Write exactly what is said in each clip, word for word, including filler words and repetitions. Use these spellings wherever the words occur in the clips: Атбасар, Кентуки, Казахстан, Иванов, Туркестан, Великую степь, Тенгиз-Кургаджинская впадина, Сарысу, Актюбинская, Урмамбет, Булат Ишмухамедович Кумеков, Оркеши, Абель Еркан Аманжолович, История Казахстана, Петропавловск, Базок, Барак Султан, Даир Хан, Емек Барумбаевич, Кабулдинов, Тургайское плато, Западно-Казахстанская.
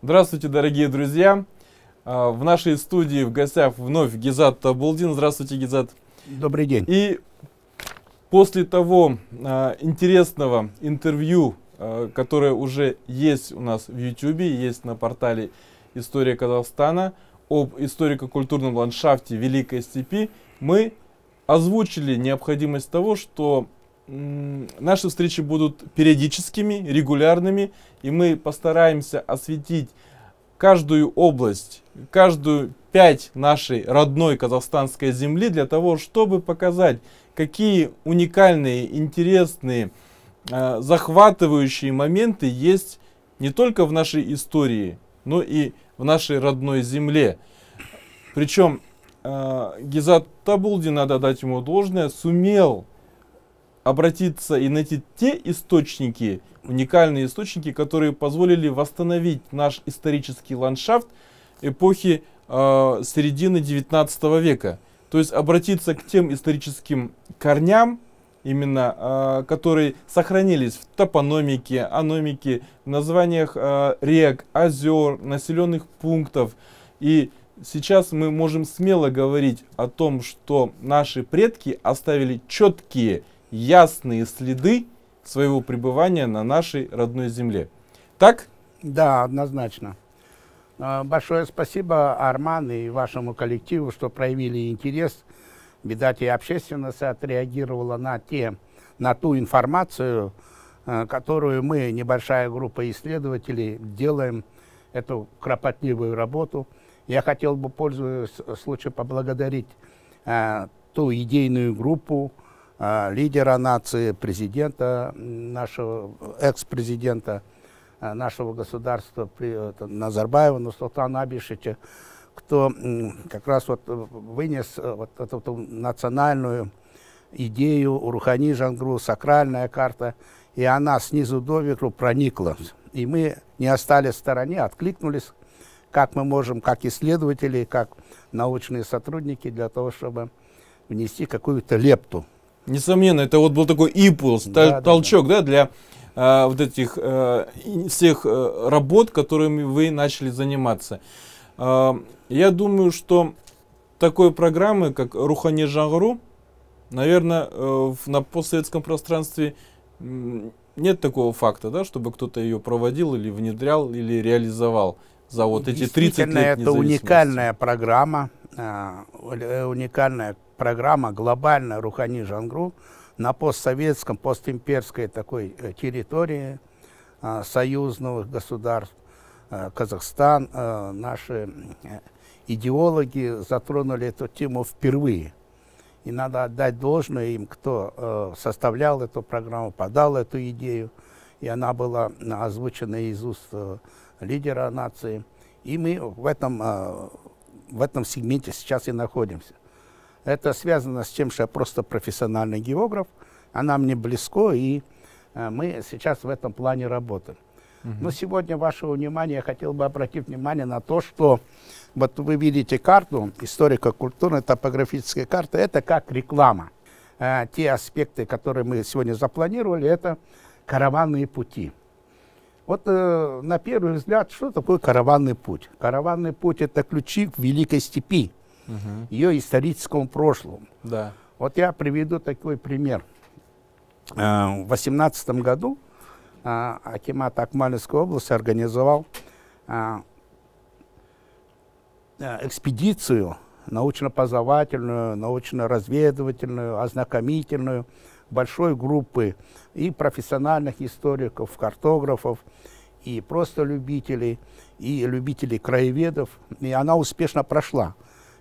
Здравствуйте, дорогие друзья! В нашей студии в гостях вновь Гизат Табулдин. Здравствуйте, Гизат. Добрый день. И после того интересного интервью, которое уже есть у нас в YouTube, есть на портале «История Казахстана», об историко-культурном ландшафте Великой степи, мы озвучили необходимость того, что наши встречи будут периодическими, регулярными, и мы постараемся осветить каждую область, каждую пять нашей родной казахстанской земли для того, чтобы показать, какие уникальные, интересные, э, захватывающие моменты есть не только в нашей истории, но и в нашей родной земле. Причем э, Гизат Табулдин, надо дать ему должное, сумел обратиться и найти те источники, уникальные источники, которые позволили восстановить наш исторический ландшафт эпохи э, середины девятнадцатого века. То есть обратиться к тем историческим корням, именно э, которые сохранились в топономике, аномике, в названиях э, рек, озер, населенных пунктов. И сейчас мы можем смело говорить о том, что наши предки оставили четкие, ясные следы своего пребывания на нашей родной земле. Так? Да, однозначно. Большое спасибо, Арман, и вашему коллективу, что проявили интерес. Видать, и общественность отреагировала на, те, на ту информацию, которую мы, небольшая группа исследователей, делаем эту кропотливую работу. Я хотел бы, пользуясь случаем, поблагодарить э, ту идейную группу, лидера нации, президента нашего, экс-президента нашего государства Назарбаева, Нурсултана Абишевича, кто как раз вот вынес вот эту, эту национальную идею Рухани жаңғыру, сакральная карта, и она снизу доверху проникла. И мы не остались в стороне, откликнулись, как мы можем, как исследователи, как научные сотрудники, для того, чтобы внести какую-то лепту. Несомненно, это вот был такой импульс, да, толчок, да, да. Да, для э, вот этих э, всех э, работ, которыми вы начали заниматься. Э, я думаю, что такой программы, как Рухани жаңғыру, наверное, э, на постсоветском пространстве нет такого факта, да, чтобы кто-то ее проводил или внедрял, или реализовал за вот эти тридцать лет независимости. Это уникальная программа, э, уникальная программа глобальная Рухани жаңғыру на постсоветском, постимперской такой территории э, союзных государств, э, Казахстан. Э, наши идеологи затронули эту тему впервые. И надо отдать должное им, кто э, составлял эту программу, подал эту идею. И она была озвучена из уст э, лидера нации. И мы в этом, э, в этом сегменте сейчас и находимся. Это связано с тем, что я просто профессиональный географ, она мне близко, и э, мы сейчас в этом плане работаем. Угу. Но сегодня вашего внимания я хотел бы обратить внимание на то, что вот вы видите карту, историко-культурная топографическая карта, это как реклама. Э, те аспекты, которые мы сегодня запланировали, это караванные пути. Вот э, на первый взгляд, что такое караванный путь? Караванный путь – это ключи к Великой степи. Ее историческому прошлому. Да. Вот я приведу такой пример. В восемнадцатом году акимат Акмолинской области организовал экспедицию научно-познавательную, научно-разведывательную, ознакомительную большой группы и профессиональных историков, картографов, и просто любителей, и любителей краеведов. И она успешно прошла.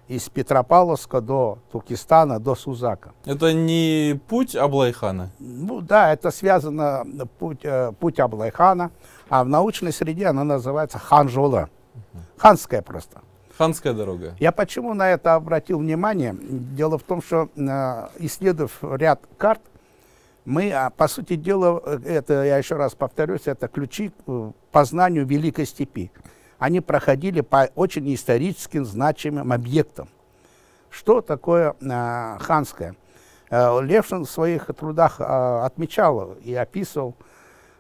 Из Петропавловска до Туркестана, до Сузака. Это не путь Аблайхана? Ну да, это связано путь, э, путь Аблайхана, а в научной среде она называется ханжола. Ханская просто. Ханская дорога. Я почему на это обратил внимание? Дело в том, что э, исследовав ряд карт, мы, по сути дела, это я еще раз повторюсь, это ключи к познанию Великой степи. Они проходили по очень исторически значимым объектам. Что такое э, ханское? Э, Левшин в своих трудах э, отмечал и описывал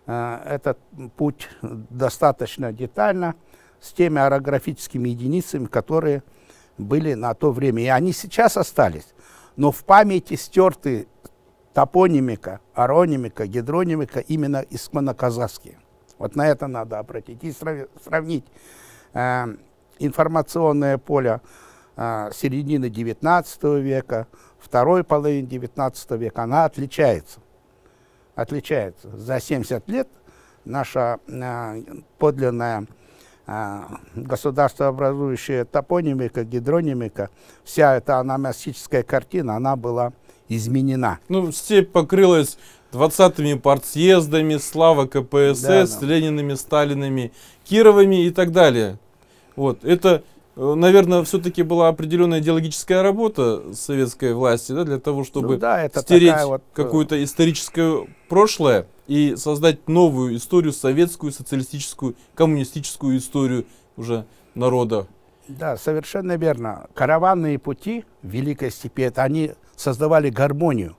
э, этот путь достаточно детально. с теми орографическими единицами, которые были на то время. И они сейчас остались, но в памяти стерты топонимика, аронимика, гидронимика именно исконно-казахские. Вот на это надо обратить и сравнить э, информационное поле э, середины девятнадцатого века, второй половины девятнадцатого века, она отличается. Отличается. За семьдесят лет наша э, подлинная э, государствообразующая топонимика, гидронимика, вся эта аномастическая картина, она была изменена. Ну, степь покрылась двадцатыми партсъездами, слава КПСС, да, да. Ленинами, Сталинами, Кировыми и так далее. Вот. Это, наверное, все-таки была определенная идеологическая работа советской власти, да, для того, чтобы ну, да, стереть вот... какое-то историческое прошлое и создать новую историю, советскую, социалистическую, коммунистическую историю уже народа. Да, совершенно верно. Караванные пути в Великой степи, это они создавали гармонию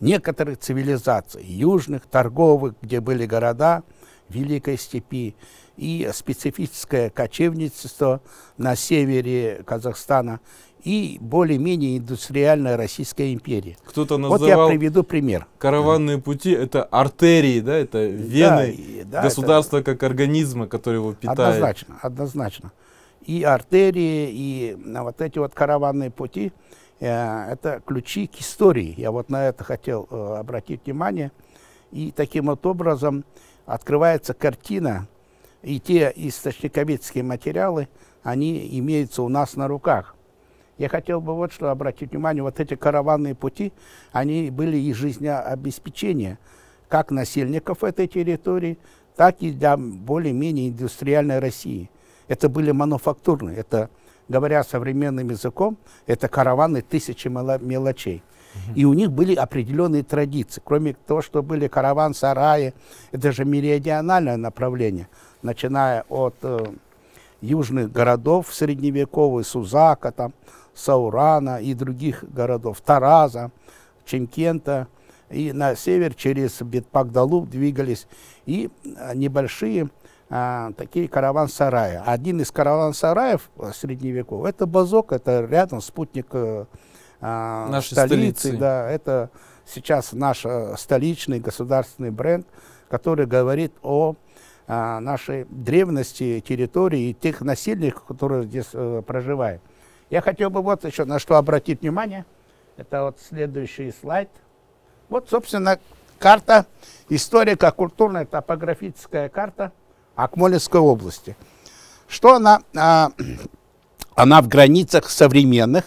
некоторых цивилизаций, южных, торговых, где были города Великой степи, и специфическое кочевничество на севере Казахстана, и более-менее индустриальная Российская империя. Кто-то называл, вот я приведу пример. Караванные пути — это артерии, да, это вены, да, да, государства это... как организма, который его питает. Однозначно, однозначно. И артерии, и вот эти вот караванные пути — это ключи к истории. Я вот на это хотел э, обратить внимание. И таким вот образом открывается картина, и те источниковедческие материалы, они имеются у нас на руках. Я хотел бы вот что обратить внимание, вот эти караванные пути, они были и жизнеобеспечения как насельников этой территории, так и для более-менее индустриальной России. Это были мануфактурные, это... говоря современным языком, это караваны тысячи мелочей. Угу. И у них были определенные традиции. Кроме того, что были караван-сараи, это же меридиональное направление, начиная от э, южных городов средневековых, Сузака, там, Саурана и других городов, Тараза, Чимкента. И на север через Бетпагдалу двигались и небольшие... А, такие караван-сараи. Один из караван-сараев средневековых — это Базок, это рядом спутник а, нашей столицы. столицы. Да, это сейчас наш столичный государственный бренд, который говорит о а, нашей древности территории и тех насельников, которые здесь а, проживают. Я хотел бы вот еще на что обратить внимание. Это вот следующий слайд. Вот, собственно, карта, историко-культурная, топографическая карта Акмолинской области. Что она? А, она в границах современных,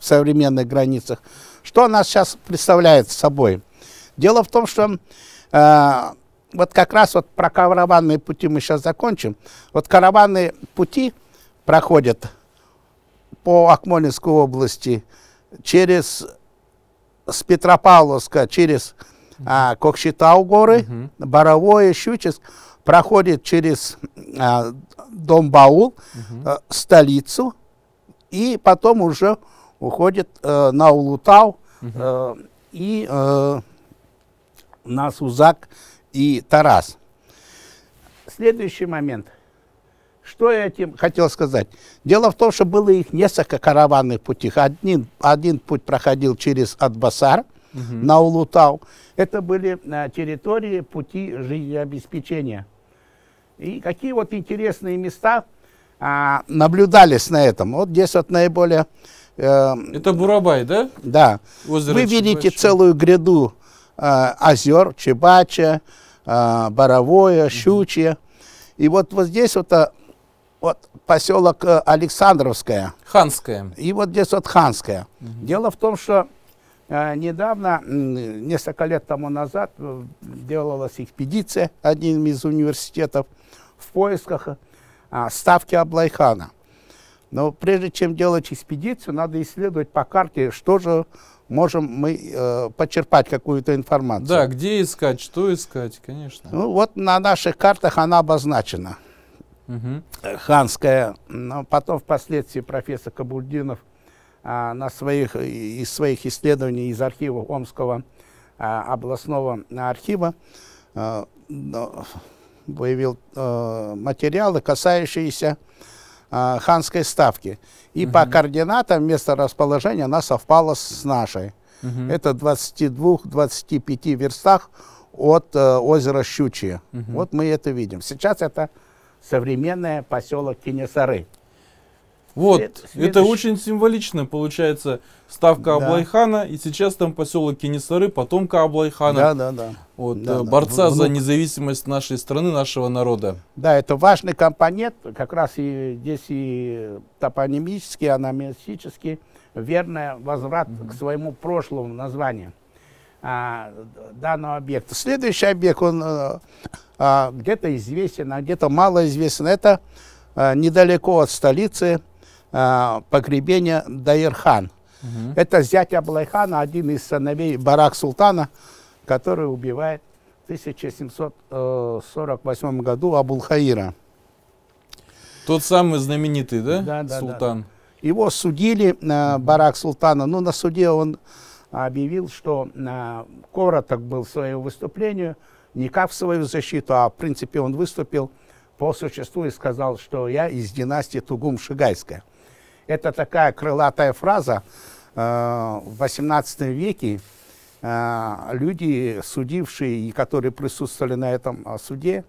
в современных границах. Что она сейчас представляет собой? Дело в том, что а, вот как раз вот про караванные пути мы сейчас закончим. Вот караванные пути проходят по Акмолинской области через с Петропавловска, через а, Кокшетау горы, mm-hmm. Боровое, Щучинск. Проходит через э, Домбаул, угу. э, столицу, и потом уже уходит э, на Улутау, угу. э, и э, на Сузак и Тараз. Следующий момент. Что я этим хотел сказать? Дело в том, что было их несколько караванных путей. Один, один путь проходил через Атбасар, угу. на Улутау. Это были а, территории, пути жизнеобеспечения. И какие вот интересные места а, наблюдались на этом. Вот здесь вот наиболее... Э, это Бурабай, да? Да. Озеро Вы видите Чебача. Целую гряду э, озер, Чебача, э, Боровое, Щучье. Угу. И вот, вот здесь вот, вот поселок Александровское. Ханское. И вот здесь вот Ханское. Угу. Дело в том, что недавно, несколько лет тому назад, делалась экспедиция одним из университетов в поисках а, ставки Аблайхана. Но прежде чем делать экспедицию, надо исследовать по карте, что же можем мы э, почерпать какую-то информацию. Да, где искать, что искать, конечно. Ну вот на наших картах она обозначена. Угу. Ханская. Но потом впоследствии профессор Кабулдинов на своих, из своих исследований из архива Омского а, областного архива а, выявил э, материалы, касающиеся э, ханской ставки. И угу. по координатам место расположения она совпала с нашей. Угу. Это в двадцати двух — двадцати пяти верстах от э, озера Щучье. Угу. Вот мы это видим. Сейчас это современное поселок Кенесары. Вот, След, это очень символично, получается, ставка да. Аблайхана, и сейчас там поселок Кенесары, потомка Аблайхана, да, да, да. Вот, да, борца да. за независимость нашей страны, нашего народа. Да, это важный компонент, как раз и здесь и топонимический, анамнестический, верный возврат mm-hmm. к своему прошлому названию а, данного объекта. Следующий объект, он а, где-то известен, а где-то малоизвестен, это... недалеко от столицы погребения Даир Хан. Угу. Это зять Аблайхана, один из сыновей Барак Султана, который убивает в тысяча семьсот сорок восьмом году Абулхаира. Тот самый знаменитый, да? Да, да, Султан. Да, да. Его судили, Барак Султана, но на суде он объявил, что короток был в своем выступлении, не как в свою защиту, а в принципе он выступил по существу и сказал, что я из династии Тугум-Шигайская. Это такая крылатая фраза. В восемнадцатом веке люди, судившие и которые присутствовали на этом суде,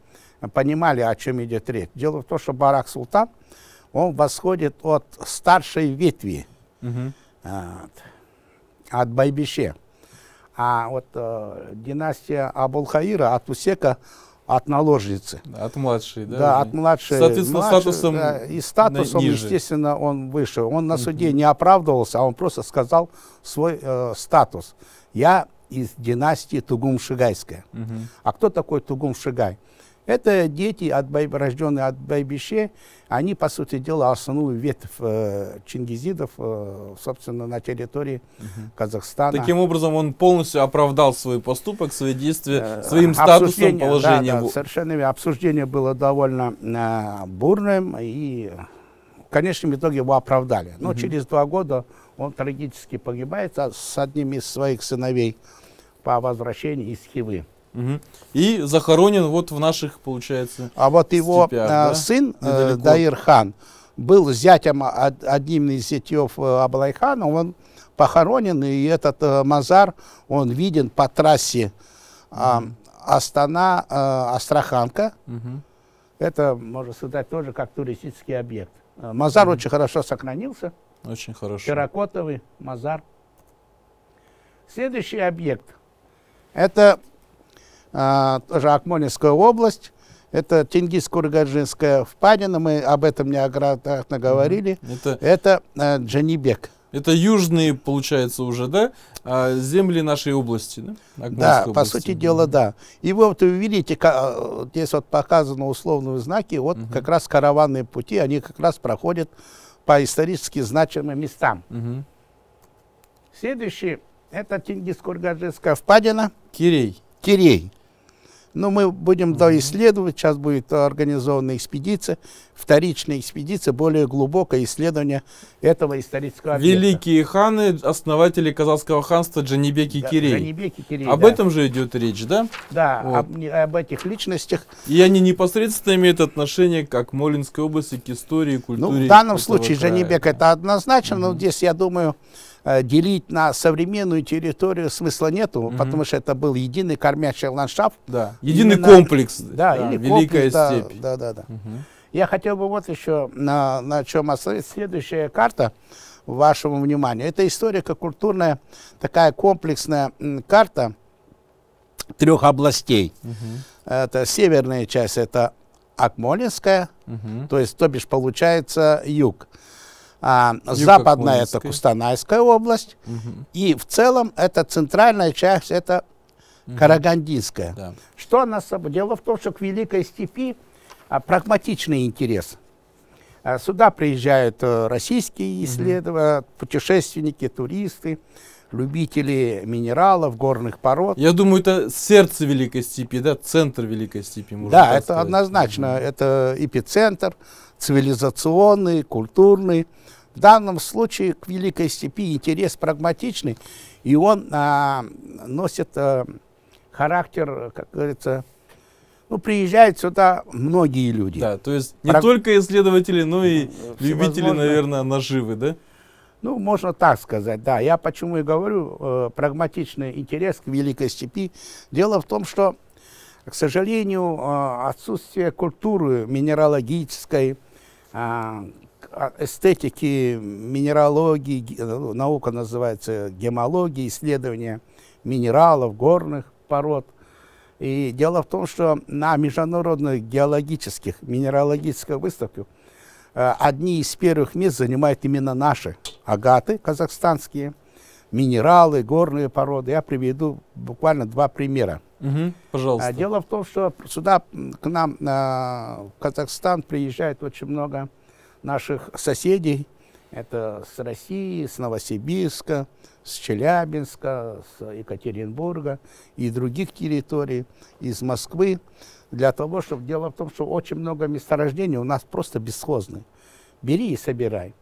понимали, о чем идет речь. Дело в том, что Барак Султан, он восходит от старшей ветви, угу. от, от Байбище. А вот династия Абулхаира от Усека, от наложницы. От младшей, да? Да, от младшей. Соответственно, младшей, статусом да, и статусом, ниже. Естественно, он выше. Он на суде uh-huh. не оправдывался, а он просто сказал свой э, статус. Я из династии Тугум-Шигайская. Uh-huh. А кто такой Тугум-Шигай? Это дети, от бай... рожденные от Байбище. Они, по сути дела, основную ветвь э, чингизидов, э, собственно, на территории uh-huh. Казахстана. Таким образом, он полностью оправдал свой поступок, свои действия, своим статусом, положением. Да, да, совершенно. Обсуждение было довольно э, бурным, и в конечном итоге его оправдали. Но uh-huh. через два года он трагически погибает с одним из своих сыновей по возвращении из Хивы. Угу. И захоронен вот в наших, получается, а вот его степях, а, да? сын недалеко. Даир Хан был зятем, одним из зятьев Аблайхана. Он похоронен, и этот а, мазар, он виден по трассе а, угу. Астана, а, Астраханка. Угу. Это, можно сказать, тоже как туристический объект. Мазар угу. очень хорошо сохранился. Очень хорошо. Терракотовый мазар. Следующий объект. Это... А, тоже Акмолинская область, это Тенгиз-Кургаджинская впадина, мы об этом неоднократно говорили, это, это а, Джанибек. Это южные, получается, уже, да, а, земли нашей области, да? Да, области. По сути дела, да. И вот вы видите, как, здесь вот показаны условные знаки, вот угу. как раз караванные пути, они как раз проходят по исторически значимым местам. Угу. Следующий, это Тенгиз-Кургаджинская впадина. Кирей. Кирей. Но мы будем mm-hmm. доисследовать, сейчас будет организована экспедиция, вторичная экспедиция, более глубокое исследование этого исторического объекта. Великие ханы, основатели казахского ханства Джанибек и да, Кирей. Джанибек и Кирей. Об да. этом же идет речь, да? Да, вот. об, об этих личностях. И они непосредственно имеют отношение к Акмолинской области, к истории, культуре. Ну, в данном случае края. Джанибек это однозначно, mm-hmm. но здесь, я думаю, делить на современную территорию смысла нету, угу. потому что это был единый кормящий ландшафт. Да. Единый именно, комплекс. Да, да, или Великая комплекс, степь. Да, да, да. Угу. Я хотел бы вот еще на, на чем остановить. Следующая карта вашему вниманию. Это историко-культурная такая комплексная карта трех областей. Угу. Это северная часть, это Акмолинская, угу. то есть, то бишь, получается юг. А, западная это Кустанайская область, угу. и в целом это центральная часть, это угу. Карагандинская. Да. Что она собой? Дело в том, что к Великой степи а, прагматичный интерес. А, сюда приезжают а, российские исследователи, угу. путешественники, туристы, любители минералов, горных пород. Я думаю, это сердце Великой степи, да, центр Великой степи. Можно да, это сказать. Однозначно, угу. это эпицентр цивилизационный, культурный. В данном случае к Великой степи интерес прагматичный, и он а, носит а, характер, как говорится, Ну, приезжают сюда многие люди. Да, то есть не Про... только исследователи, но и любители, наверное, наживы, да? Ну, можно так сказать, да. Я почему и говорю, э, прагматичный интерес к Великой степи. Дело в том, что, к сожалению, э, отсутствие культуры минералогической, э, эстетики, минералогии, ге, наука называется гемология, исследование минералов, горных пород. И дело в том, что на международных геологических, минералогических выставках э, одни из первых мест занимают именно наши агаты казахстанские, минералы, горные породы. Я приведу буквально два примера. Угу, пожалуйста. Дело в том, что сюда, к нам, э, в Казахстан приезжает очень много наших соседей. Это с России, с Новосибирска, с Челябинска, с Екатеринбурга и других территорий, из Москвы. Для того, чтобы... Дело в том, что очень много месторождений у нас просто бесхозны. Бери и собирай.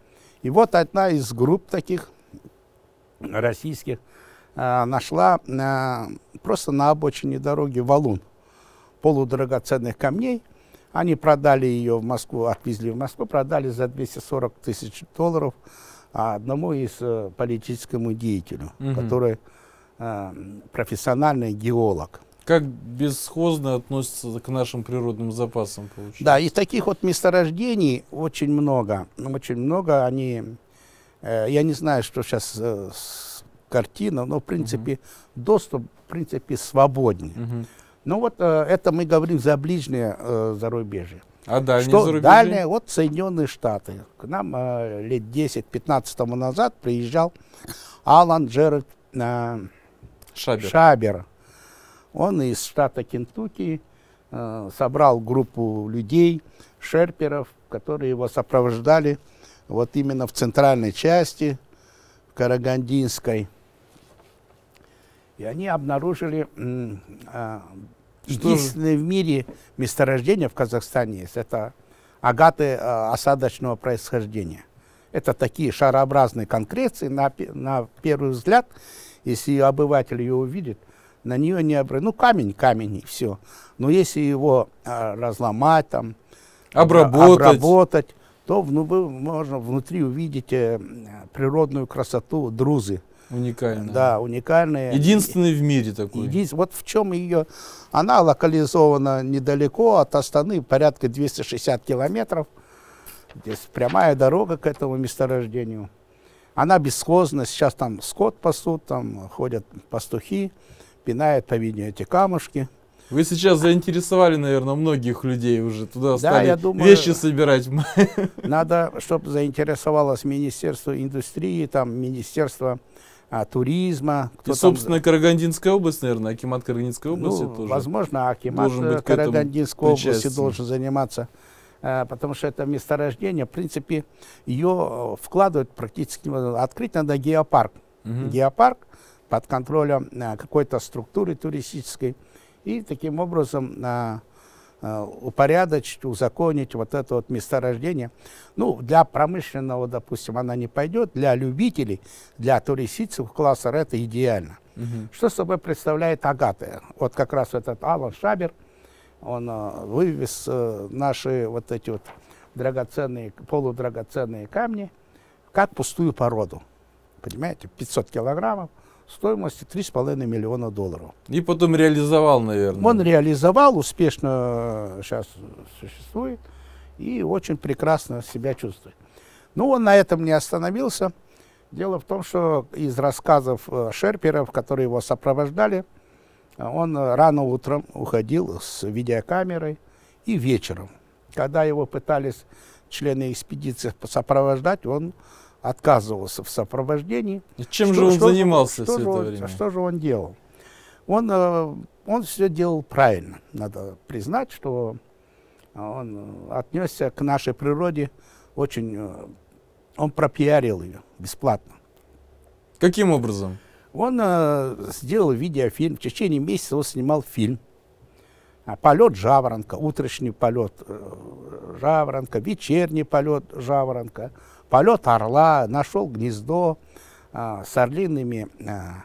И вот одна из групп таких российских э, нашла э, просто на обочине дороги валун полудрагоценных камней. Они продали ее в Москву, отвезли в Москву, продали за двести сорок тысяч долларов одному из политическому деятелю, угу. который э, профессиональный геолог. Как бесхозно относится к нашим природным запасам, получается? Да, и таких вот месторождений очень много. Очень много. Они, э, я не знаю, что сейчас э, с, картина, но в принципе угу. доступ в принципе свободен. Угу. Ну вот э, это мы говорим за ближнее э, зарубежье. А дальние что, зарубежье? Дальние, вот Соединенные Штаты. К нам э, лет десять-пятнадцать тому назад приезжал Алан Джерет э, Шабер. Шабер. Он из штата Кентуки э, собрал группу людей, шерперов, которые его сопровождали вот именно в центральной части, в Карагандинской. И они обнаружили э, единственное в мире месторождение в Казахстане есть. Это агаты э, осадочного происхождения. Это такие шарообразные конкреции. На, на первый взгляд, если обыватель ее увидит, на нее не обратит. Ну, камень, камень и все. Но если его э, разломать, там, обработать. обработать, то ну, вы, можно внутри увидеть э, природную красоту друзы. Уникальная. Да, уникальная. Единственный в мире такой. Еди... Вот в чем ее... Она локализована недалеко от Астаны, порядка двухсот шестидесяти километров. Здесь прямая дорога к этому месторождению. Она бесхозна. Сейчас там скот пасут, там ходят пастухи, пинают, по-видимому, эти камушки. Вы сейчас заинтересовали, наверное, многих людей уже. Туда стали, да, я думаю, вещи собирать. Надо, чтобы заинтересовалось Министерство индустрии, там, Министерство... А, туризма. Кто и, собственно, там... Карагандинская область, наверное, акимат Карагандинской области ну, тоже. Возможно, акимат Карагандинской области должен заниматься, э, потому что это месторождение, в принципе, ее вкладывают практически... Открыть надо геопарк. Угу. Геопарк под контролем э, какой-то структуры туристической. И таким образом э, э, упорядочить, узаконить вот это вот месторождение. Ну, для промышленного, допустим, она не пойдет, для любителей, для туристических классов это идеально. Угу. Что собой представляет агаты? Вот как раз этот Алан Шабер, он э, вывез э, наши вот эти вот драгоценные, полудрагоценные камни как пустую породу. Понимаете, пятьсот килограммов. Стоимостью три с половиной миллиона долларов. И потом реализовал, наверное. Он реализовал, успешно сейчас существует и очень прекрасно себя чувствует. Но он на этом не остановился. Дело в том, что из рассказов шерперов, которые его сопровождали, он рано утром уходил с видеокамерой и вечером. Когда его пытались члены экспедиции сопровождать, он... отказывался в сопровождении. И чем что, же он что, занимался что, все что это время? Что же он делал? Он, он все делал правильно. Надо признать, что он отнесся к нашей природе очень... Он пропиарил ее бесплатно. Каким образом? Он сделал видеофильм. В течение месяца он снимал фильм. Полет жаворонка, утренний полет жаворонка, вечерний полет жаворонка, полет орла, нашел гнездо а, с орлиными а,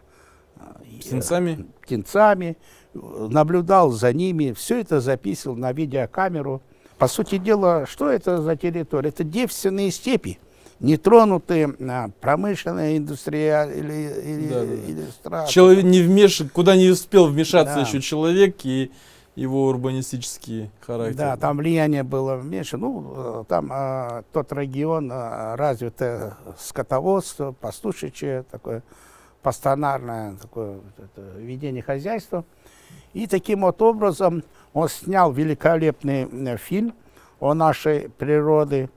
птенцами. птенцами, наблюдал за ними, все это записывал на видеокамеру. По сути дела, что это за территория? Это девственные степи, нетронутые промышленная индустрия или да, иллюстрация. Человек не вмеш... куда не успел вмешаться да. еще человек и его урбанистический характер. Да, там влияние было меньше. Ну, там а, тот регион а, развитое скотоводство, пастушечье, такое пастонарное такое, это, ведение хозяйства. И таким вот образом он снял великолепный фильм о нашей природе.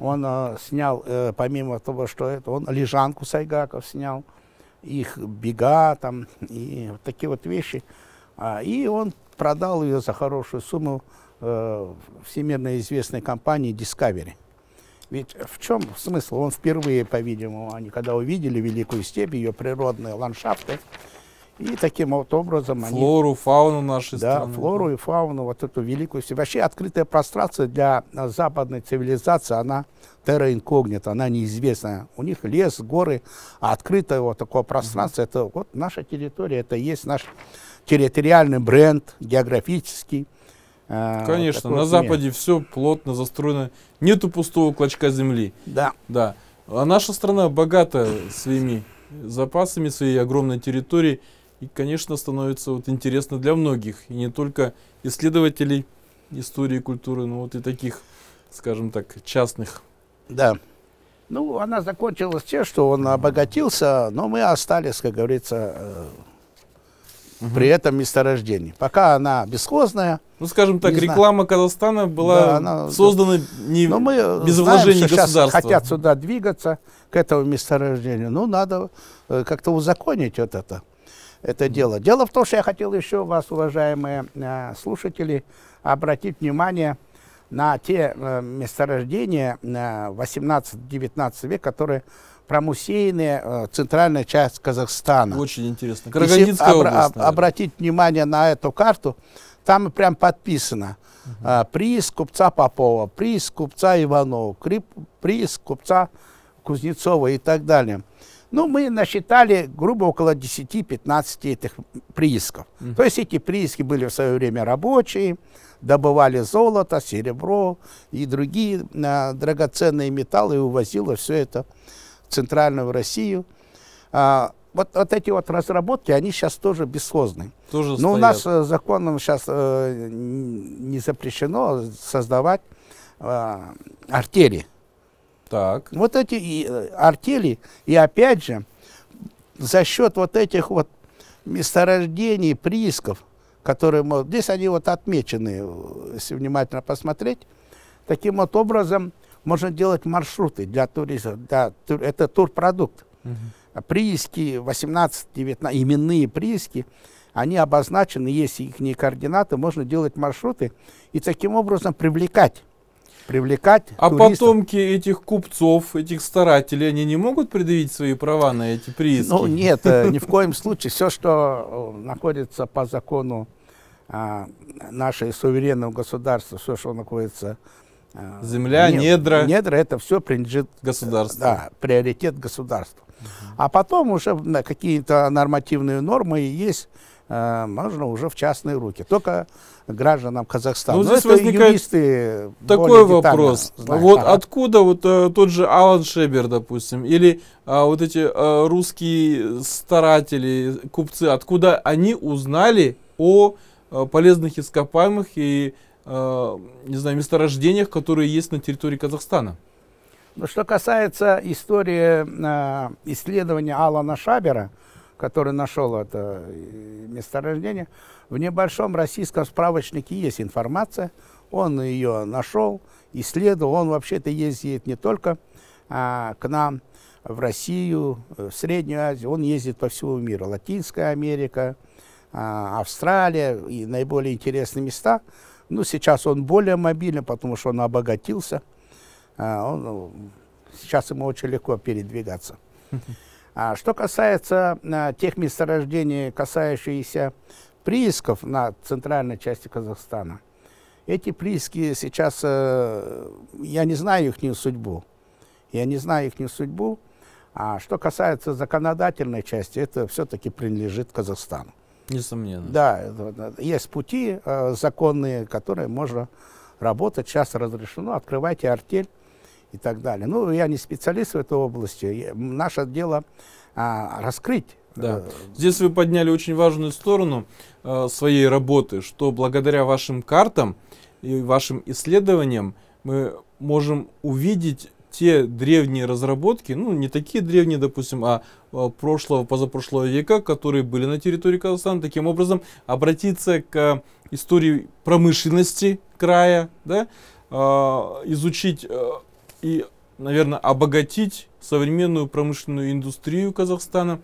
Он э, снял, э, помимо того, что это, он лежанку сайгаков снял, их бега там, и вот такие вот вещи. А, и он продал ее за хорошую сумму э, всемирно известной компании Discovery. Ведь в чем смысл? Он впервые, по-видимому, они когда увидели Великую степь, ее природные ландшафты, и таким вот образом флору, они... Флору, фауну нашей да, страны. Да, флору и фауну, вот эту великую... Вообще открытое пространство для западной цивилизации, она терра инкогнита, она неизвестная. У них лес, горы, а открытое вот такое пространство, mm-hmm. это вот наша территория, это есть наш территориальный бренд, географический. Э, Конечно, вот на Западе мир. Все плотно застроено, нету пустого клочка земли. Да. Да. А наша страна богата своими запасами, своей огромной территорией. И, конечно, становится вот интересно для многих, и не только исследователей истории и культуры, но вот и таких, скажем так, частных. Да. Ну, она закончилась тем, что он обогатился, но мы остались, как говорится, э, угу. при этом месторождении. Пока она бесхозная. Ну, скажем так, реклама знаю. Казахстана была да, она, создана не но мы без знаем, вложений что государства. Хотят сюда двигаться, к этому месторождению. Ну, надо э, как-то узаконить вот это. Это дело. Дело в том, что я хотел еще вас, уважаемые э, слушатели, обратить внимание на те э, месторождения э, восемнадцатого-девятнадцатого века, которые промусеяны э, центральная часть Казахстана. Очень интересно. Карагандинская область, наверное. Обратить внимание на эту карту, там прям подписано э, прииск купца Попова, прииск купца Иванова, прииск купца Кузнецова и так далее. Ну, мы насчитали, грубо, около десяти-пятнадцати этих приисков. Mm-hmm. То есть эти прииски были в свое время рабочие, добывали золото, серебро и другие э, драгоценные металлы, и увозило все это в центральную Россию. А, вот, вот эти вот разработки, они сейчас тоже бесхозны. Тоже Но стоят. У нас э, законом сейчас э, не запрещено создавать э, артели. Так. Вот эти и артели, и опять же, за счет вот этих вот месторождений, приисков, которые мы... Здесь они вот отмечены, если внимательно посмотреть. Таким вот образом можно делать маршруты для туристов. Для, это турпродукт. Угу. Прииски восемнадцать-девятнадцать, именные прииски, они обозначены, есть их координаты, можно делать маршруты и таким образом привлекать. привлекать А туристов. Потомки этих купцов, этих старателей, они не могут предъявить свои права на эти прииски? Ну нет, ни в коем случае. Все, что находится по закону нашего суверенного государства, все, что находится... Земля, недра. Недра, это все принадлежит... Государству. Да, приоритет государства. А потом уже какие-то нормативные нормы есть... можно уже в частные руки, только гражданам Казахстана. Ну, здесь возникает такой вопрос. Знают, вот ага. откуда вот а, тот же Алан Шабер, допустим, или а, вот эти а, русские старатели, купцы, откуда они узнали о а, полезных ископаемых и а, не знаю, месторождениях, которые есть на территории Казахстана? Ну, что касается истории а, исследования Алана Шабера, который нашел это месторождение, в небольшом российском справочнике есть информация, он ее нашел, исследовал, он вообще-то ездит не только а, к нам, в Россию, в Среднюю Азию, он ездит по всему миру, Латинская Америка, а, Австралия и наиболее интересные места. Ну, сейчас он более мобилен, потому что он обогатился, а, он, сейчас ему очень легко передвигаться. А что касается а, тех месторождений, касающихся приисков на центральной части Казахстана, эти прииски сейчас, э, я не знаю их судьбу, я не знаю их судьбу, А что касается законодательной части, это все-таки принадлежит Казахстану. Несомненно. Да, есть пути э, законные, которые можно работать. Сейчас разрешено, открывайте артель и так далее. Ну, я не специалист в этой области. Наше дело э, раскрыть. Да. Здесь вы подняли очень важную сторону э, своей работы, что благодаря вашим картам и вашим исследованиям мы можем увидеть те древние разработки, ну не такие древние, допустим, а прошлого, позапрошлого века, которые были на территории Казахстана, таким образом обратиться к истории промышленности края, да, э, изучить э, и, наверное, обогатить современную промышленную индустрию Казахстана.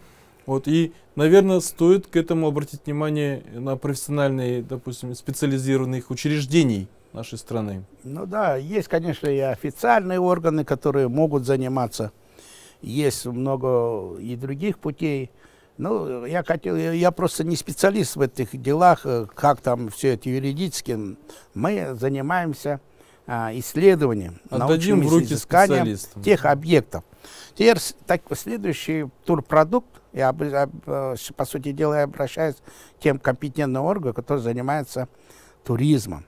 Вот, и, наверное, стоит к этому обратить внимание на профессиональные, допустим, специализированных учреждений нашей страны. Ну да, есть, конечно, и официальные органы, которые могут заниматься. Есть много и других путей. Ну, я хотел, я просто не специалист в этих делах, как там все это юридически. Мы занимаемся а, исследованием, научным изысканием тех объектов. Теперь так, следующий турпродукт, я, по сути дела, я обращаюсь к тем компетентным органам, которые занимаются туризмом.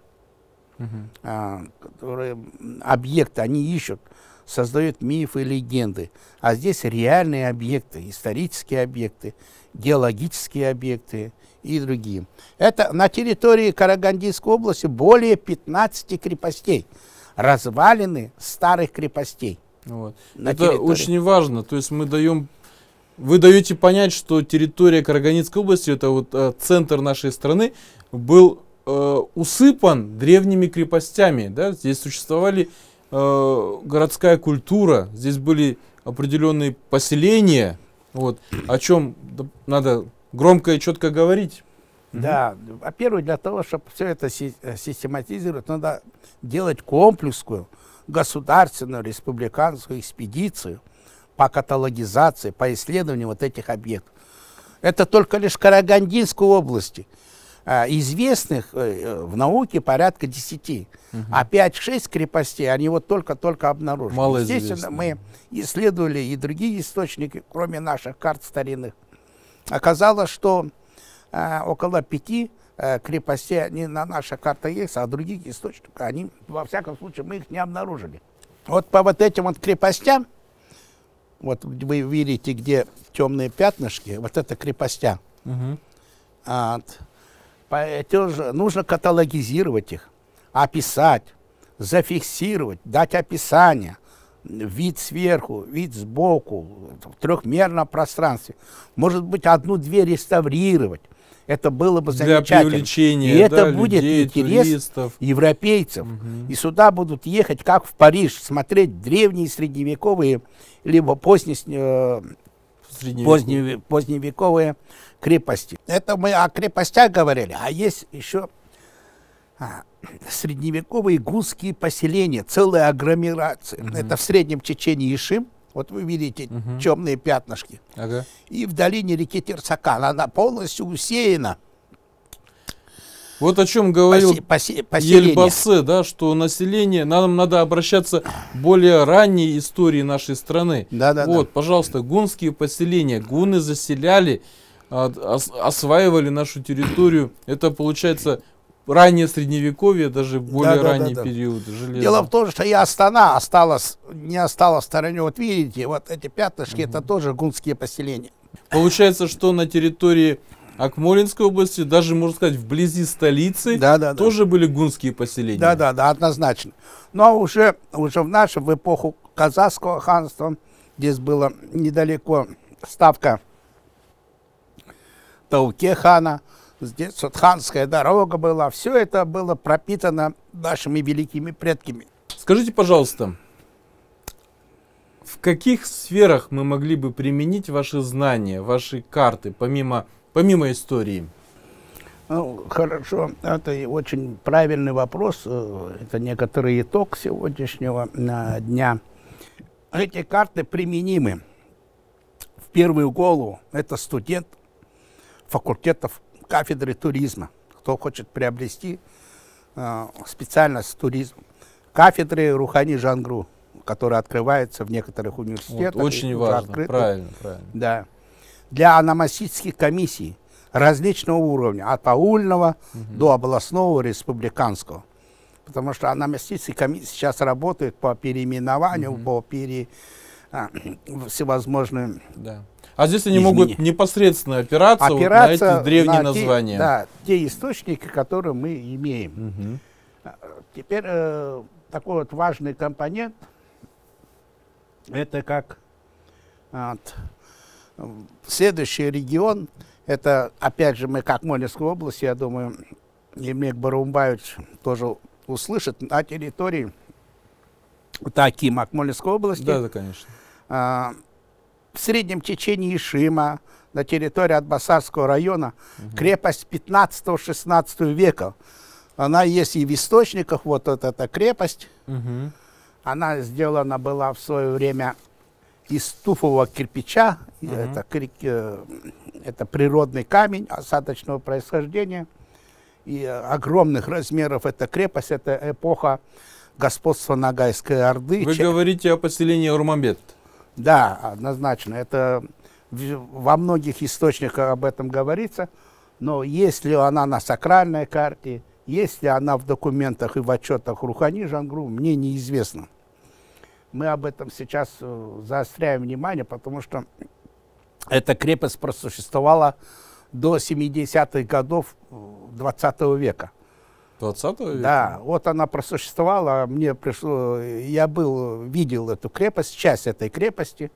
Uh-huh. Которые объекты, они ищут, создают мифы и легенды. А здесь реальные объекты, исторические объекты, геологические объекты и другие. Это на территории Карагандинской области более пятнадцати крепостей, развалины старых крепостей. Вот. Это территории. Очень важно. То есть мы даем, вы даете понять, что территория Карагандинской области, это вот э, центр нашей страны, был э, усыпан древними крепостями. Да? Здесь существовали э, городская культура, здесь были определенные поселения, вот, о чем надо громко и четко говорить. Да, угу. Во-первых, для того, чтобы все это систематизировать, надо делать комплексную государственную республиканскую экспедицию по каталогизации, по исследованию вот этих объектов. Это только лишь Карагандинской области. Известных в науке порядка десяти. Угу. А пять-шесть крепостей, они вот только-только обнаружили. Малоизвестные. Естественно, мы исследовали и другие источники, кроме наших карт старинных. Оказалось, что э, около пяти крепостей, они на наших картах есть, а других источников, они, во всяком случае, мы их не обнаружили. Вот по вот этим вот крепостям, вот вы видите, где темные пятнышки, вот это крепостя. Угу. А, тоже нужно каталогизировать их, описать, зафиксировать, дать описание. Вид сверху, вид сбоку, в трехмерном пространстве. Может быть, одну-две реставрировать. Это было бы замечательно. И это да, будет людей, интерес туристов, европейцев. Угу. И сюда будут ехать, как в Париж, смотреть древние средневековые, либо поздние, поздневековые. поздневековые крепости. Это мы о крепостях говорили. А есть еще а, средневековые гунские поселения, целые аггломерации. Угу. Это в среднем Чечении Ишим. Вот вы видите, угу, темные пятнышки. Ага. И в долине реки Терсакан она полностью усеяна. Вот о чем говорил Посе, Ельбасе, да, что население, нам надо обращаться к более ранней истории нашей страны. Да, да, вот, да. Пожалуйста, гунские поселения. Гуны заселяли, осваивали нашу территорию. Это получается раннее средневековье, даже более да, да, ранний да, да. период железа. Дело в том, что и Астана осталась, не осталась в стороне. Вот видите, вот эти пятнышки, угу, это тоже гунские поселения. Получается, что на территории Акмолинской области, даже, можно сказать, вблизи столицы, да, да, тоже да. были гунские поселения. Да, да, да, однозначно. Но уже, уже в нашу, в эпоху Казахского ханства, здесь была недалеко ставка Тауке хана, здесь вот ханская дорога была. Все это было пропитано нашими великими предками. Скажите, пожалуйста, в каких сферах мы могли бы применить ваши знания, ваши карты, помимо, помимо истории? Ну, хорошо. Это очень правильный вопрос. Это некоторый итог сегодняшнего дня. Эти карты применимы в первую голову. Это студент факультетов кафедры туризма, кто хочет приобрести э, специальность туризм, кафедры Рухани жаңғыру, который открывается в некоторых университетах. Вот, очень важно, правильно, правильно. Да. Для ономастических комиссий различного уровня, от аульного угу. до областного, республиканского. Потому что ономастические комиссии сейчас работают по переименованию, угу. по пере... всевозможным... Да. А здесь они изменения. Могут непосредственно опираться, опираться вот на эти древние на названия. Те, да, те источники, которые мы имеем. Угу. Теперь э, такой вот важный компонент, это как вот, следующий регион, это опять же мы к Акмолинской области, я думаю, Емек Барумбаевич тоже услышит, на территории Таким, Акмолинской области. Да, да, конечно. Э, в среднем течении Ишима, на территории Атбасарского района, угу. крепость пятнадцатого-шестнадцатого века. Она есть и в источниках, вот, вот эта крепость. Угу. Она сделана была в свое время из туфового кирпича. Угу. Это, э, это природный камень осадочного происхождения. И огромных размеров эта крепость, это эпоха господство Ногайской Орды. Вы говорите о поселении Урмамбет. Да, однозначно. Это во многих источниках об этом говорится. Но есть ли она на сакральной карте, есть ли она в документах и в отчетах Рухани жаңғыру, мне неизвестно. Мы об этом сейчас заостряем внимание, потому что эта крепость просуществовала до семидесятых годов двадцатого века. двадцатого века? Да, вот она просуществовала, мне пришло, я был, видел эту крепость, часть этой крепости,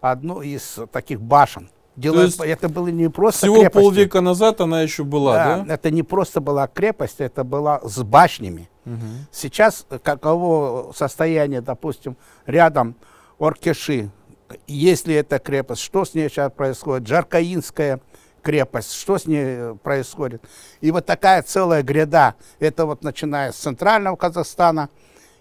одну из таких башен. Дело, есть, это было не просто всего крепости. Полвека назад она еще была, да, да? Это не просто была крепость, это была с башнями. Угу. Сейчас каково состояние, допустим, рядом Оркеши, есть ли эта крепость, что с ней сейчас происходит, Джаркаинская крепость, что с ней происходит. И вот такая целая гряда, это вот начиная с центрального Казахстана,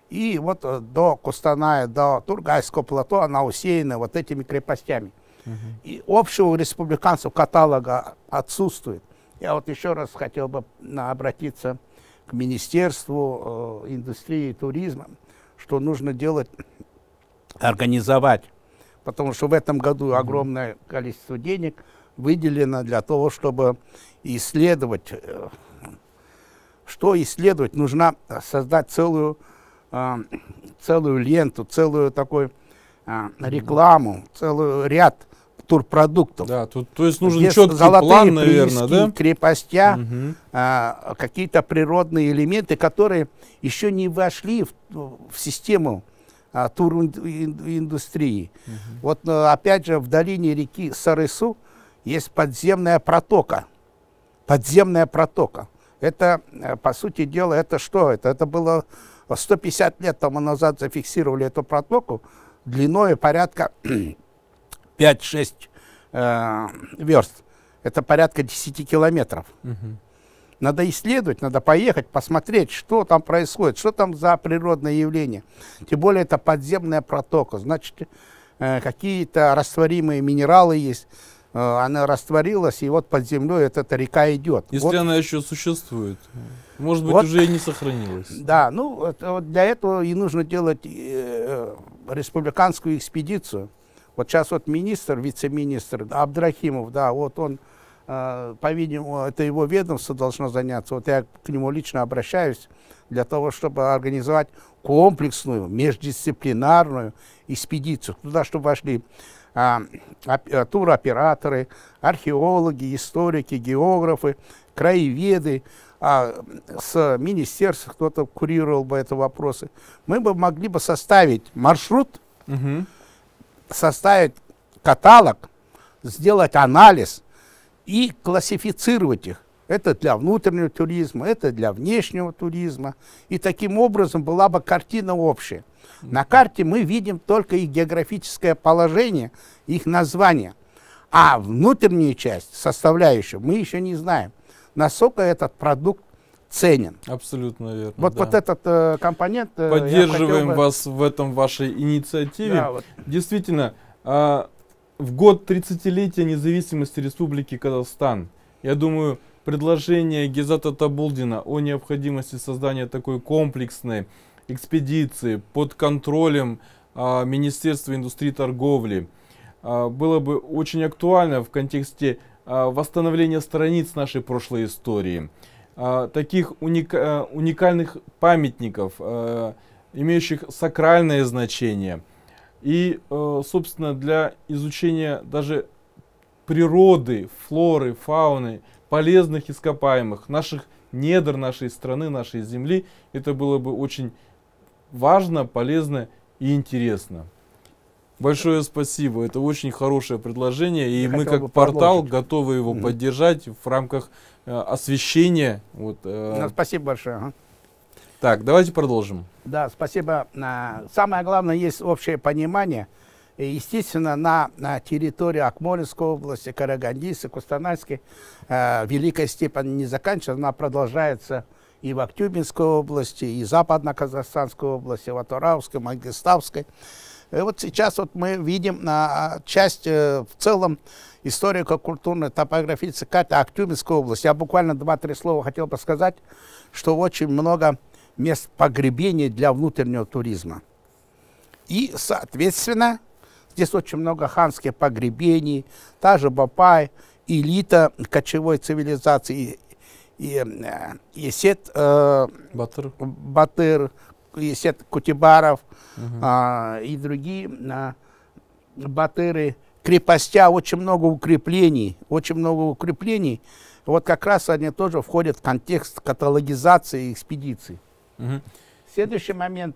и вот до Кустаная, до Тургайского плато, она усеяна вот этими крепостями. Угу. И общего у республиканцев каталога отсутствует. Я вот еще раз хотел бы обратиться к Министерству э, индустрии и туризма, что нужно делать, организовать, потому что в этом году угу. огромное количество денег выделено для того, чтобы исследовать. Что исследовать? Нужно создать целую, целую ленту, целую такую рекламу, целый ряд турпродуктов. Да, тут, то есть нужен четкий план, наверное, да? крепостя, угу. какие-то природные элементы, которые еще не вошли в, в систему туриндустрии. Угу. Вот опять же в долине реки Сарысу есть подземная протока. Подземная протока. Это, по сути дела, это что? Это, это было сто пятьдесят лет тому назад зафиксировали эту протоку длиной порядка пять-шесть э, верст. Это порядка десяти километров. Угу. Надо исследовать, надо поехать, посмотреть, что там происходит, что там за природное явление. Тем более это подземная протока. Значит, э, какие-то растворимые минералы есть. Она растворилась, и вот под землей эта, эта река идет. Если вот, она еще существует, может быть, вот, уже и не сохранилась. Да, ну вот для этого и нужно делать э, республиканскую экспедицию. Вот сейчас вот министр, вице-министр Абдрахимов, да, вот он, э, по-видимому, это его ведомство должно заняться. Вот я к нему лично обращаюсь для того, чтобы организовать комплексную, междисциплинарную экспедицию. Туда, чтобы вошли туроператоры, археологи, историки, географы, краеведы, а с министерства кто-то курировал бы эти вопросы. Мы бы могли бы составить маршрут, угу. составить каталог, сделать анализ и классифицировать их. Это для внутреннего туризма, это для внешнего туризма. И таким образом была бы картина общая. На карте мы видим только их географическое положение, их название. А внутреннюю часть, составляющую, мы еще не знаем, насколько этот продукт ценен. Абсолютно верно. Вот, да. вот этот э, компонент... Э, Поддерживаем бы... вас в этом вашей инициативе. Да, вот. Действительно, э, в год тридцатилетия независимости Республики Казахстан, я думаю, предложение Гизата Табулдина о необходимости создания такой комплексной экспедиции под контролем Министерства индустрии и торговли. Было бы очень актуально в контексте восстановления страниц нашей прошлой истории. Таких уника- уникальных памятников, имеющих сакральное значение. И, собственно, для изучения даже природы, флоры, фауны, полезных ископаемых, наших недр, нашей страны, нашей земли, это было бы очень важно, полезно и интересно. Большое спасибо, это очень хорошее предложение, и Я мы как портал продолжить. готовы его mm-hmm. поддержать в рамках э, освещения. Вот, э... ну, спасибо большое. Ага. Так, давайте продолжим. Да, спасибо. Самое главное, есть общее понимание. И, естественно, на, на территории Акмолинской области, Карагандийской, Кустанайской, э, Великая степь не заканчивается, она продолжается и в Актюбинской области, и Западно-Казахстанской области, в Атырауской, Мангистауской. И вот сейчас вот мы видим а, часть э, в целом историко-культурной топографической карты Актюбинской области. Я буквально два-три слова хотел бы сказать, что очень много мест погребений для внутреннего туризма. И, соответственно, здесь очень много ханских погребений, та же Бапай, элита кочевой цивилизации, Есет э, Батыр. Батыр, Есет Кутибаров угу. а, и другие а, батыры, крепостя, очень много укреплений, очень много укреплений. Вот как раз они тоже входят в контекст каталогизации экспедиций. Угу. Следующий момент.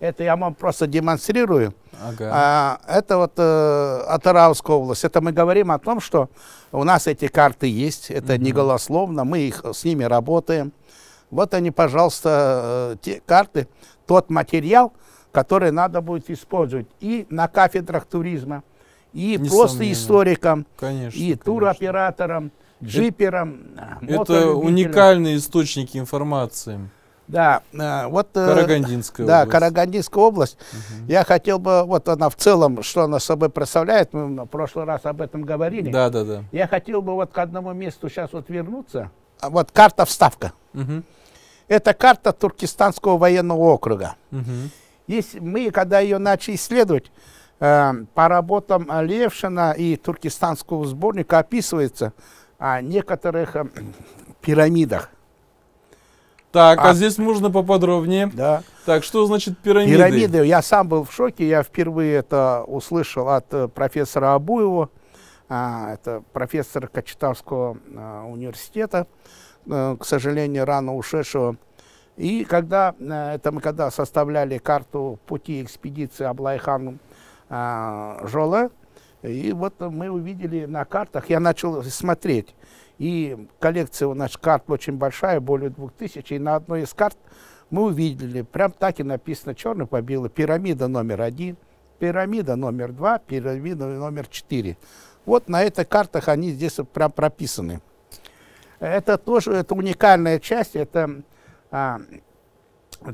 Это я вам просто демонстрирую. Ага. А, это вот э, Атырауская область. Это мы говорим о том, что у нас эти карты есть. Это угу. неголословно. Мы их, с ними работаем. Вот они, пожалуйста, те карты. Тот материал, который надо будет использовать и на кафедрах туризма, и Несомненно. просто историкам, конечно, и туроператорам, джиперам. Это, это уникальные источники информации. Да, вот, Карагандинская, да, область. Карагандинская область. Угу. Я хотел бы, вот она в целом, что она собой представляет, мы в прошлый раз об этом говорили. Да, да, да. Я хотел бы вот к одному месту сейчас вот вернуться. Вот карта вставка. Угу. Это карта Туркестанского военного округа. Угу. Если мы, когда ее начали исследовать, э, по работам Левшина и Туркестанского сборника описывается о некоторых э, пирамидах. Так, а, а здесь можно поподробнее. Да. Так, что значит пирамиды? Пирамиды. Я сам был в шоке. Я впервые это услышал от профессора Абуева. А, это профессор Качетарского а, университета, а, к сожалению, рано ушедшего. И когда, а, это мы когда составляли карту пути экспедиции Аблайхану а, Жолы, и вот мы увидели на картах, я начал смотреть. И коллекция у нас карт очень большая, более двух тысяч. И на одной из карт мы увидели, прям так и написано черным по белому, пирамида номер один, пирамида номер два, пирамида номер четыре. Вот на этих картах они здесь прям прописаны. Это тоже это уникальная часть, это а,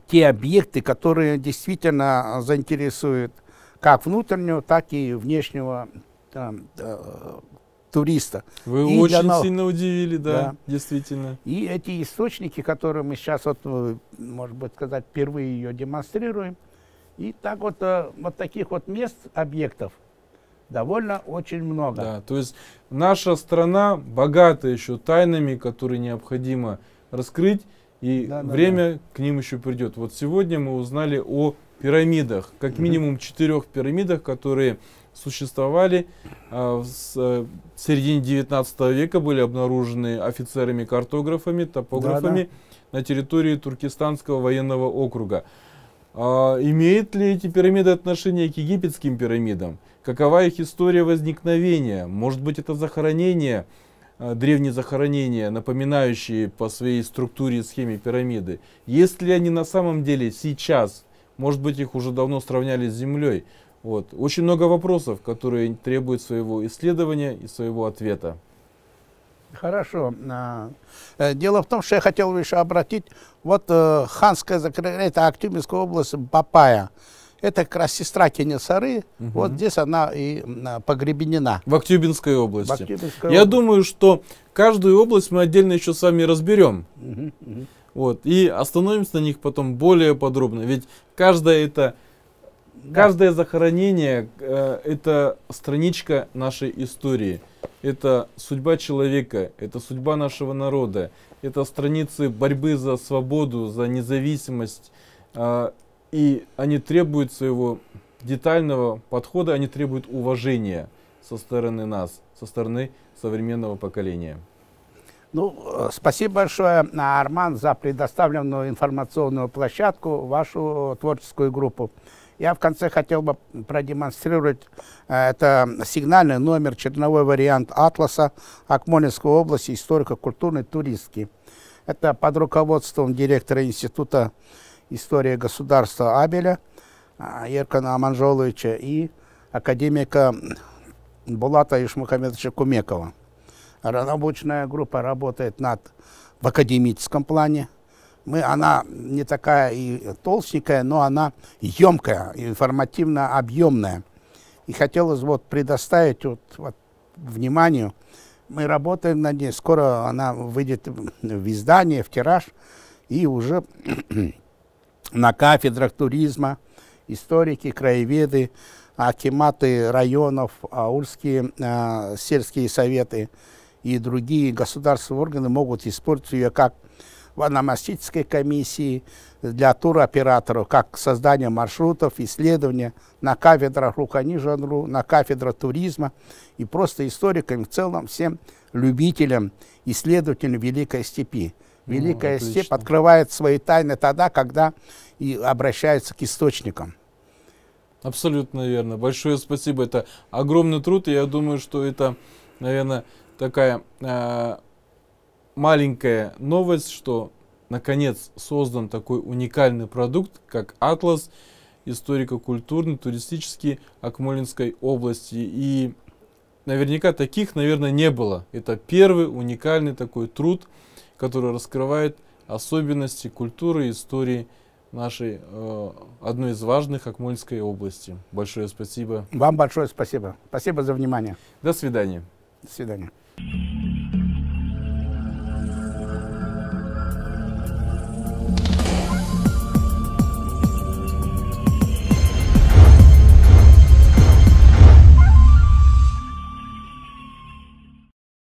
те объекты, которые действительно заинтересуют как внутреннего, так и внешнего там, туриста. Вы и очень для... сильно удивили, да, да, действительно. И эти источники, которые мы сейчас, вот, может быть, сказать, впервые ее демонстрируем. И так вот, вот таких вот мест, объектов довольно очень много. Да, то есть наша страна богата еще тайнами, которые необходимо раскрыть, и да, время да, да. к ним еще придет. Вот сегодня мы узнали о пирамидах, как минимум четырех пирамидах, которые существовали в середине девятнадцатого века, были обнаружены офицерами-картографами, топографами да, да. на территории Туркестанского военного округа. А имеют ли эти пирамиды отношение к египетским пирамидам? Какова их история возникновения? Может быть, это захоронения, древние захоронения, напоминающие по своей структуре и схеме пирамиды? Есть ли они на самом деле сейчас? Может быть, их уже давно сравняли с землей? Вот. Очень много вопросов, которые требуют своего исследования и своего ответа. Хорошо. Дело в том, что я хотел еще обратить. Вот ханская закрытая, это Актюбинская область, Бапая. Это как раз сестра Кенесары. Угу. Вот здесь она и погребенена. В Актюбинской области. В Актюбинской я области. думаю, что каждую область мы отдельно еще с вами разберем. Угу, угу. Вот. И остановимся на них потом более подробно. Ведь каждая это Да. Каждое захоронение э, это страничка нашей истории. Это судьба человека, это судьба нашего народа, это страницы борьбы за свободу, за независимость. Э, и они требуют своего детального подхода, они требуют уважения со стороны нас, со стороны современного поколения. Ну, спасибо большое, Арман, за предоставленную информационную площадку, вашу творческую группу. Я в конце хотел бы продемонстрировать, это сигнальный номер, черновой вариант атласа Акмолинской области, историко-культурный, туристский. Это под руководством директора Института истории государства Абеля Еркана Аманжоловича и академика Булата Ишмухамедовича Кумекова. Научная группа работает над, в академическом плане. Мы, она не такая и толстенькая, но она емкая, информативно объемная. И хотелось вот предоставить вот, вот, вниманию. Мы работаем над ней, скоро она выйдет в издание, в тираж. И уже на кафедрах туризма историки, краеведы, акиматы районов, аульские э, сельские советы и другие государственные органы могут использовать ее как в ономастической комиссии, для туроператоров, как создание маршрутов, исследования на кафедрах Рухани жаңғыру, на кафедрах туризма и просто историкам, в целом всем любителям, исследователям Великой степи. Великая ну, степь открывает свои тайны тогда, когда и обращается к источникам. Абсолютно верно. Большое спасибо. Это огромный труд, и я думаю, что это, наверное, такая э, маленькая новость, что наконец создан такой уникальный продукт, как атлас историко-культурный, туристический Акмолинской области. И наверняка таких, наверное, не было. Это первый уникальный такой труд, который раскрывает особенности культуры и истории нашей, э, одной из важных Акмолинской области. Большое спасибо. Вам большое спасибо. Спасибо за внимание. До свидания. До свидания.